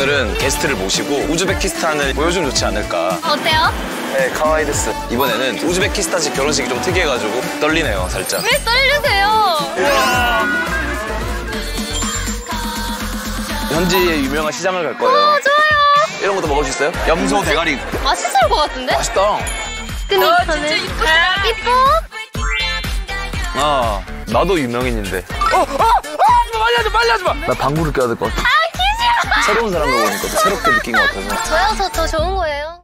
오늘은 게스트를 모시고 우즈베키스탄을 보여주면 좋지 않을까. 어때요? 네, 카와이데스. 이번에는 우즈베키스탄식 결혼식이 좀 특이해가지고 떨리네요, 살짝. 왜 떨리세요? 현지의 유명한 시장을 갈 거예요. 오, 좋아요. 이런 것도 먹을 수 있어요? 염소 대가리. 맛있을 것 같은데? 맛있다. 근데 진짜 이쁘다. 이뻐? 아, 나도 유명인인데. 빨리 하지 마, 빨리 하지 마. 나 방구를 껴야 될 것 같아. 아, 기시야. 새로운 사람을 보니까 새롭게 느낀 것 같아서. 저요, 저 좋은 거예요.